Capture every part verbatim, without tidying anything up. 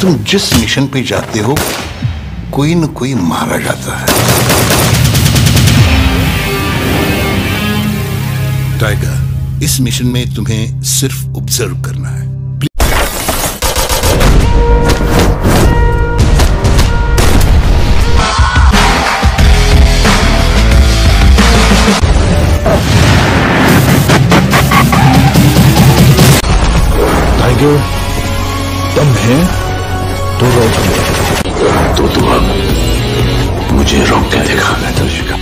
तुम जिस मिशन पे जाते हो कोई न कोई मारा जाता है। टाइगर, इस मिशन में तुम्हें सिर्फ ऑब्जर्व करना है। टाइगर, दम है तो रोक तो तू अब मुझे रोक के दिखाना तुझका।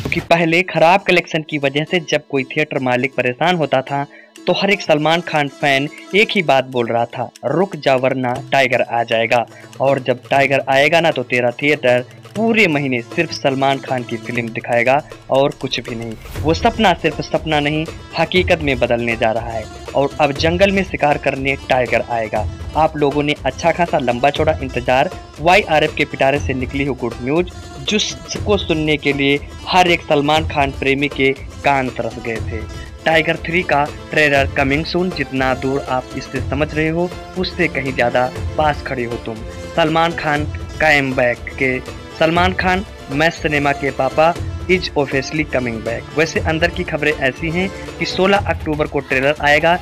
क्योंकि पहले खराब कलेक्शन की वजह से जब कोई थिएटर मालिक परेशान होता था तो हर एक सलमान खान फैन एक ही बात बोल रहा था, रुक जा वरना टाइगर आ जाएगा। और जब टाइगर आएगा ना तो तेरा थिएटर पूरे महीने सिर्फ सलमान खान की फिल्म दिखाएगा और कुछ भी नहीं। वो सपना सिर्फ सपना नहीं, हकीकत में बदलने जा रहा है। और अब जंगल में शिकार करने टाइगर आएगा। आप लोगों ने अच्छा खासा लंबा चौड़ा इंतजार, वाई आर एफ के पिटारे से निकली हो गुड न्यूज, जिसको सुनने के लिए हर एक सलमान खान प्रेमी के कान तरस गए थे। टाइगर थ्री का ट्रेलर कमिंग सून। जितना दूर आप इससे समझ रहे हो उससे कहीं ज़्यादा पास खड़े हो तुम। सलमान खान कायम बैक के सलमान खान मैं सिनेमा के पापा इज ऑफिशियली कमिंग बैक। वैसे अंदर की खबरें ऐसी हैं कि सोलह अक्टूबर को ट्रेलर आएगा।